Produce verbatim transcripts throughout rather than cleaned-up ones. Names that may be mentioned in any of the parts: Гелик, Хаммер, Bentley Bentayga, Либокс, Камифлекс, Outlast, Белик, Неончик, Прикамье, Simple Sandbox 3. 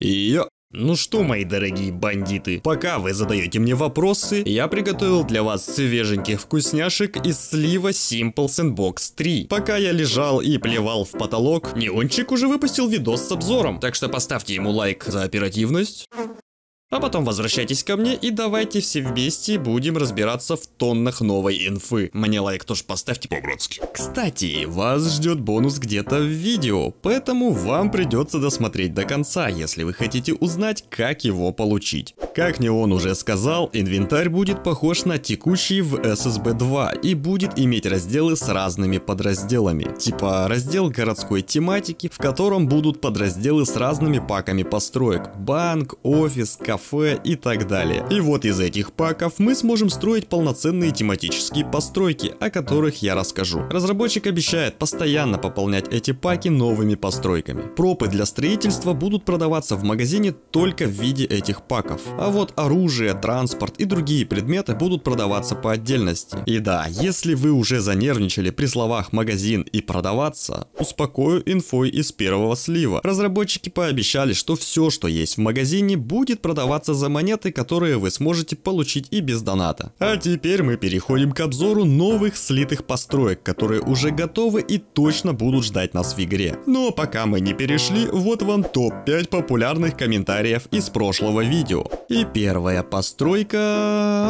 Йо! Ну что, мои дорогие бандиты, пока вы задаете мне вопросы, я приготовил для вас свеженьких вкусняшек из слива Simple Sandbox три. Пока я лежал и плевал в потолок, Неончик уже выпустил видос с обзором, так что поставьте ему лайк за оперативность. А потом возвращайтесь ко мне и давайте все вместе будем разбираться в тоннах новой инфы. Мне лайк тоже поставьте по-братски. Кстати, вас ждет бонус где-то в видео, поэтому вам придется досмотреть до конца, если вы хотите узнать, как его получить. Как Неон уже сказал, инвентарь будет похож на текущий в эс эс бэ два и будет иметь разделы с разными подразделами. Типа раздел городской тематики, в котором будут подразделы с разными паками построек. Банк, офис, кафе. кафе и так далее. И вот из этих паков мы сможем строить полноценные тематические постройки, о которых я расскажу. Разработчик обещает постоянно пополнять эти паки новыми постройками. Пропы для строительства будут продаваться в магазине только в виде этих паков. А вот оружие, транспорт и другие предметы будут продаваться по отдельности. И да, если вы уже занервничали при словах «магазин» и «продаваться», успокою инфой из первого слива. Разработчики пообещали, что все, что есть в магазине, будет продаваться за монеты, которые вы сможете получить и без доната. А теперь мы переходим к обзору новых слитых построек, которые уже готовы и точно будут ждать нас в игре. Но пока мы не перешли, вот вам топ пять популярных комментариев из прошлого видео. И первая постройка...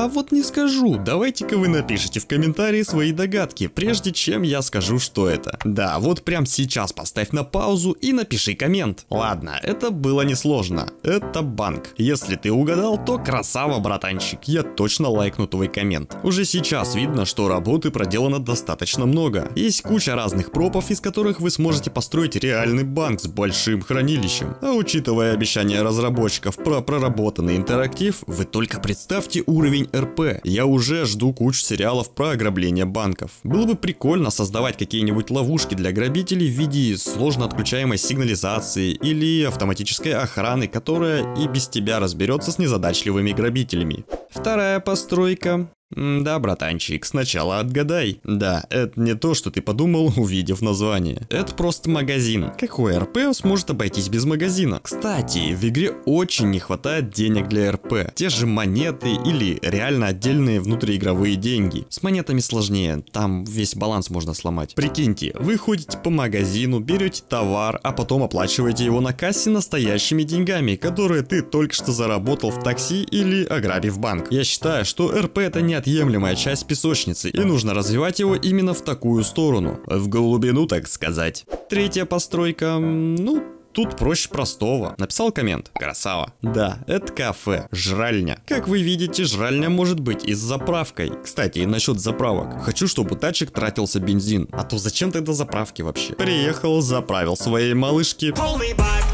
А вот не скажу. Давайте-ка вы напишите в комментарии свои догадки, прежде чем я скажу, что это. Да, вот прям сейчас поставь на паузу и напиши коммент. Ладно, это было несложно. Это банк. Если ты угадал, то красава, братанчик, я точно лайкну твой коммент. Уже сейчас видно, что работы проделано достаточно много. Есть куча разных пропов, из которых вы сможете построить реальный банк с большим хранилищем. А учитывая обещания разработчиков про проработанный интерактив, вы только представьте уровень эр пэ. Я уже жду кучу сериалов про ограбление банков. Было бы прикольно создавать какие-нибудь ловушки для грабителей в виде сложно отключаемой сигнализации или автоматической охраны, которая и без тебя разберется с незадачливыми грабителями. Вторая постройка. Да, братанчик, сначала отгадай. Да, это не то, что ты подумал, увидев название. Это просто магазин. Какой эр пэ сможет обойтись без магазина? Кстати, в игре очень не хватает денег для эр пэ. Те же монеты или реально отдельные внутриигровые деньги. С монетами сложнее, там весь баланс можно сломать. Прикиньте, вы ходите по магазину, берете товар, а потом оплачиваете его на кассе настоящими деньгами, которые ты только что заработал в такси или ограбив банк. Я считаю, что эр пэ это не неотъемлемая часть песочницы, и нужно развивать его именно в такую сторону, в глубину, так сказать. Третья постройка, ну... Тут проще простого. Написал коммент? Красава. Да, это кафе. Жральня. Как вы видите, жральня может быть и с заправкой. Кстати, насчет заправок. Хочу, чтобы у тачек тратился бензин. А то зачем тогда заправки вообще? Приехал, заправил своей малышке. Полный бак.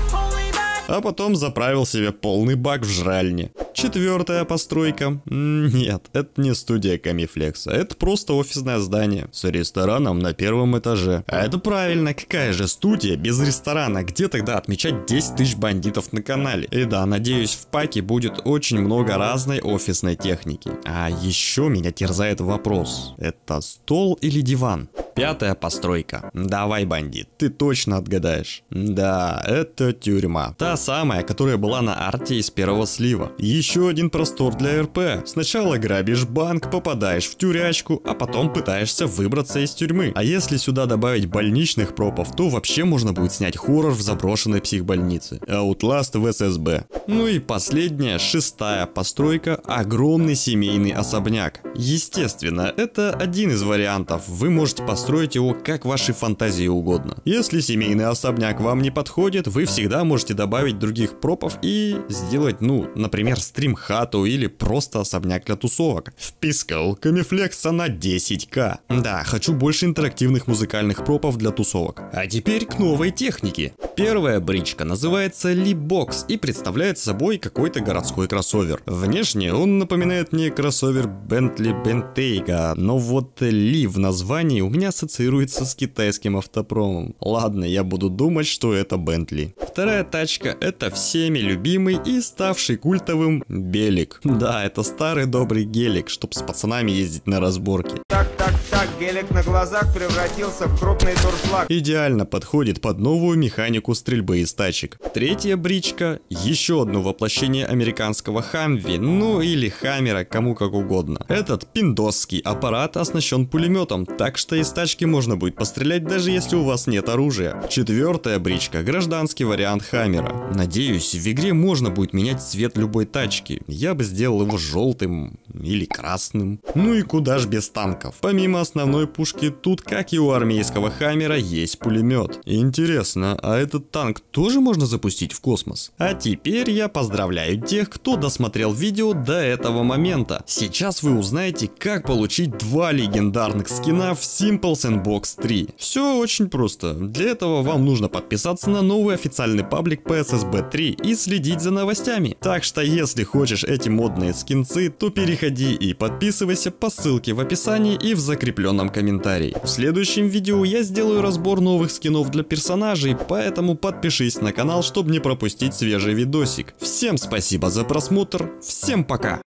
А потом заправил себе полный бак в жральне. Четвертая постройка. Нет, это не студия Камифлекса. Это просто офисное здание с рестораном на первом этаже. А это правильно, какая же студия без ресторана? Где тогда отмечать десять тысяч бандитов на канале? И да, надеюсь, в паке будет очень много разной офисной техники. А еще меня терзает вопрос. Это стол или диван? Пятая постройка. Давай, бандит, ты точно отгадаешь. Да, это тюрьма. Та самая, которая была на арте из первого слива. Еще один простор для эр пэ. Сначала грабишь банк, попадаешь в тюрячку, а потом пытаешься выбраться из тюрьмы. А если сюда добавить больничных пропов, то вообще можно будет снять хоррор в заброшенной психбольнице. Outlast в эс эс бэ. Ну и последняя, шестая постройка. Огромный семейный особняк. Естественно, это один из вариантов. Вы можете построить Строить его как вашей фантазии угодно. Если семейный особняк вам не подходит, вы всегда можете добавить других пропов и сделать, ну, например, стрим-хату или просто особняк для тусовок. Впискал Камифлекса на десять ка. Да, хочу больше интерактивных музыкальных пропов для тусовок. А теперь к новой технике. Первая бричка называется Либокс и представляет представляет собой какой-то городской кроссовер. Внешне он напоминает мне кроссовер Bentley Bentayga, но вот Ли в названии у меня ассоциируется с китайским автопромом. Ладно, я буду думать, что это Bentley. Вторая тачка — это всеми любимый и ставший культовым Белик. Да, это старый добрый Гелик, чтоб с пацанами ездить на разборки. Так, так, так, Гелик на глазах превратился в крупный дуршлаг. Идеально подходит под новую механику стрельбы из тачек. Третья бричка — еще одно воплощение американского хамви, ну или хаммера, кому как угодно. Этот пиндосский аппарат оснащен пулеметом, так что из тачки можно будет пострелять, даже если у вас нет оружия. Четвертая бричка — гражданский вариант хаммера. Надеюсь, в игре можно будет менять цвет любой тачки. Я бы сделал его желтым или красным. Ну и куда ж без танков. Помимо основной пушки, тут, как и у армейского хаммера, есть пулемет. Интересно, а этот танк тоже можно запустить в космос? А теперь я поздравляю тех, кто досмотрел видео до этого момента. Сейчас вы узнаете, как получить два легендарных скина в Simple Sandbox три. Все очень просто. Для этого вам нужно подписаться на новый официальный паблик по эс эс би три и следить за новостями. Так что если хочешь эти модные скинцы, то переходи и подписывайся по ссылке в описании и в закрепленном комментарии. В следующем видео я сделаю разбор новых скинов для персонажей, поэтому подпишись на канал, чтобы не пропустить свежий видосик. Всем спасибо за просмотр, всем пока!